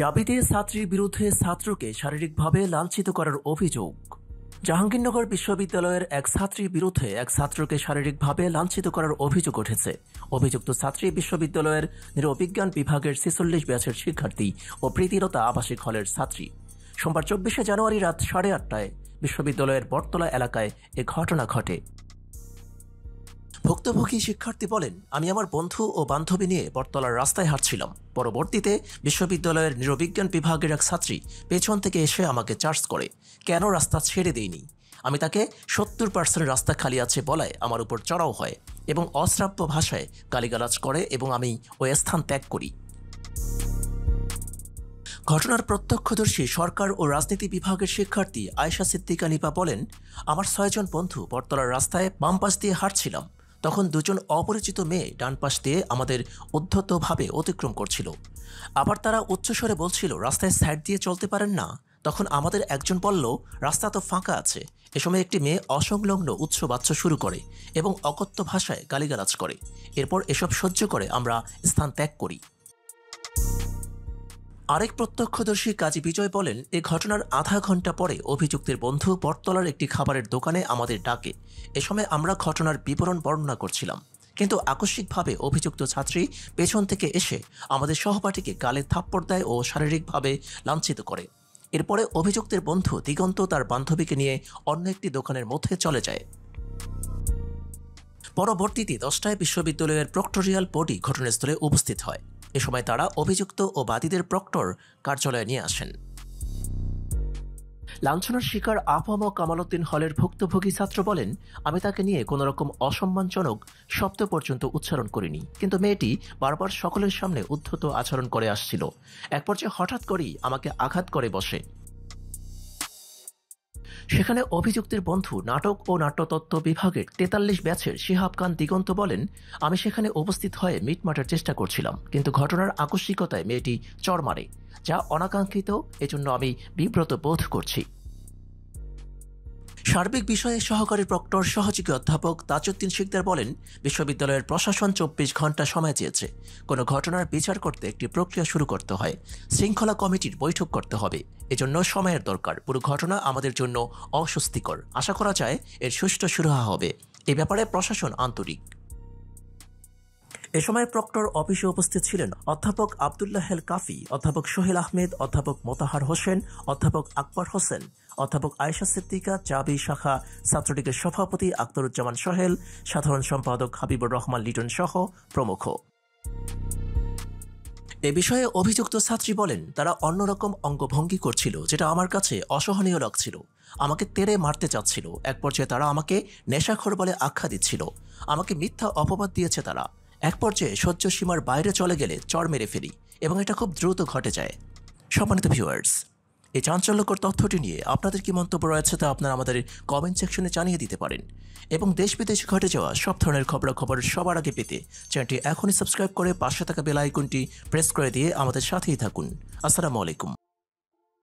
জাবিদের ছাত্রীর বিরুদ্ধে ছাত্রকে শারীরিকভাবে লাঞ্ছিত করার অভিযোগ। জাহাঙ্গীরনগর বিশ্ববিদ্যালয়ের এক ছাত্রীর বিরুদ্ধে এক ছাত্রকে শারীরিকভাবে লাঞ্ছিত করার অভিযোগ উঠেছে। অভিযুক্ত ছাত্রী বিশ্ববিদ্যালয়ের নৃবিজ্ঞান বিভাগের ৪৬ ব্যাচের শিক্ষার্থী ও প্রীতিলতা আবাসিক হলের ছাত্রী। সোমবার ২৪শে জানুয়ারি রাত ৮:৩০টায় বিশ্ববিদ্যালয়ের বটতলা এলাকায় এ ঘটনা ঘটে। ভুক্তভোগী শিক্ষার্থী বলেন, আমি আমার বন্ধু ও বান্ধবী নিয়ে বটতলার রাস্তায় হাঁটছিলাম। পরবর্তীতে বিশ্ববিদ্যালয়ের নৃবিজ্ঞান বিভাগের এক ছাত্রী পেছন থেকে এসে আমাকে চার্জ করে, কেন রাস্তা ছেড়ে দেয়নি। আমি তাকে 70% রাস্তা খালি আছে বলায় আমার উপর চড়াও হয় এবং অশ্রাব্য ভাষায় গালিগালাজ করে এবং আমি ওই স্থান ত্যাগ করি। ঘটনার প্রত্যক্ষদর্শী সরকার ও রাজনীতি বিভাগের শিক্ষার্থী আয়েশা সিদ্দিকা নিপা বলেন, আমার ৬জন বন্ধু বটতলার রাস্তায় বাম পাশ দিয়ে হাঁটছিলাম। তখন ২জন অপরিচিত মেয়ে ডান পাশ দিয়ে আমাদের উদ্ধতভাবে অতিক্রম করছিল। আবার তারা উচ্চস্বরে বলছিল, রাস্তায় সাইড দিয়ে চলতে পারেন না। তখন আমাদের একজন বলল, রাস্তা তো ফাঁকা আছে। এ সময় একটি মেয়ে অসংলগ্ন উচ্চবাচ্য শুরু করে এবং অকথ্য ভাষায় গালিগালাজ করে। এরপর এসব সহ্য করে আমরা স্থান ত্যাগ করি। আরেক প্রত্যক্ষদর্শী কাজী বিজয় বলেন, এ ঘটনার আধা ঘণ্টা পরে অভিযুক্তের বন্ধু বটতলার একটি খাবারের দোকানে আমাদের ডাকে। এ সময় আমরা ঘটনার বিবরণ বর্ণনা করছিলাম, কিন্তু আকস্মিকভাবে অভিযুক্ত ছাত্রী পেছন থেকে এসে আমাদের সহপাঠীকে গালে থাপ্পড় দেয় ও শারীরিকভাবে লাঞ্ছিত করে। এরপরে অভিযুক্তের বন্ধু দিগন্ত তার বান্ধবীকে নিয়ে অন্য একটি দোকানের মধ্যে চলে যায়। পরবর্তীতে ১০টায় বিশ্ববিদ্যালয়ের প্রক্টোরিয়াল বডি ঘটনাস্থলে উপস্থিত হয়। এ সময় তারা অভিযুক্ত ও বাদীদের প্রক্টর কার্যালয়ে নিয়ে আসেন। লাঞ্ছনার শিকার আফম ও কামালউদ্দিন হলের ভুক্তভোগী ছাত্র বলেন, আমি তাকে নিয়ে কোনো রকম অসম্মানজনক শব্দ পর্যন্ত উচ্চারণ করিনি, কিন্তু মেয়েটি বারবার সকলের সামনে উদ্ধত আচরণ করে আসছিল। এক পর্যায়ে হঠাৎ করেই আমাকে আঘাত করে বসে। সেখানে অভিযুক্তের বন্ধু নাটক ও নাট্যতত্ত্ব বিভাগের ৪৩ ব্যাচের সিহাব খান দিগন্ত বলেন, আমি সেখানে উপস্থিত হয়ে মিটমাটার চেষ্টা করছিলাম, কিন্তু ঘটনার আকস্মিকতায় মেয়েটি চড় মারে, যা অনাকাঙ্ক্ষিত। এজন্য আমি বিব্রত বোধ করছি। সার্বিক বিষয়ে সহকারী প্রক্টর সহযোগী অধ্যাপক তাজুদ্দিন সিকদার বলেন, বিশ্ববিদ্যালয়ের প্রশাসন ২৪ ঘণ্টা সময় চেয়েছে। কোনো ঘটনার বিচার করতে একটি প্রক্রিয়া শুরু করতে হয়, শৃঙ্খলা কমিটির বৈঠক করতে হবে। এজন্য সময়ের দরকার। পুরো ঘটনা আমাদের জন্য অস্বস্তিকর। আশা করা যায় এর সুষ্ঠু সুরাহা হবে। এ ব্যাপারে প্রশাসন আন্তরিক। এ সময় প্রক্টর অফিসে উপস্থিত ছিলেন অধ্যাপক আবদুল্লাহ আল কাফি, অধ্যাপক সোহেল আহমেদ, অধ্যাপক মোতাহার হোসেন, অধ্যাপক আকবর হোসেন, অধ্যাপক আয়েশা সিদ্দিকা, জাবি শাখা ছাত্রলীগের সভাপতি আখতেরুজ্জামান সোহেল, সাধারণ সম্পাদক হাবিবুর রহমান লিটন সহ প্রমুখ। এ বিষয়ে অভিযুক্ত ছাত্রী বলেন, তারা অন্যরকম অঙ্গভঙ্গি করছিল, যেটা আমার কাছে অসহনীয় লাগছিল। আমাকে তেড়ে মারতে চাচ্ছিল। এক পর্যায়ে তারা আমাকে নেশাখোর বলে আখ্যা দিচ্ছিল। আমাকে মিথ্যা অপবাদ দিয়েছে তারা। এক পর্যায়ে সহ্য সীমার বাইরে চলে গেলে চড় মেরে ফেলি এবং এটা খুব দ্রুত ঘটে যায়। সম্মানিত ভিউয়ার্স, এই চাঞ্চল্যকর তথ্যটি নিয়ে আপনাদের কি মন্তব্য রয়েছে তা আপনারা আমাদের কমেন্ট সেকশনে জানিয়ে দিতে পারেন। এবং দেশ বিদেশে ঘটে যাওয়া সব ধরনের খবরাখবর সবার আগে পেতে চ্যানেলটি এখনই সাবস্ক্রাইব করে পাশে থাকা বেল আইকনটি প্রেস করে দিয়ে আমাদের সাথেই থাকুন। আসসালামু আলাইকুম।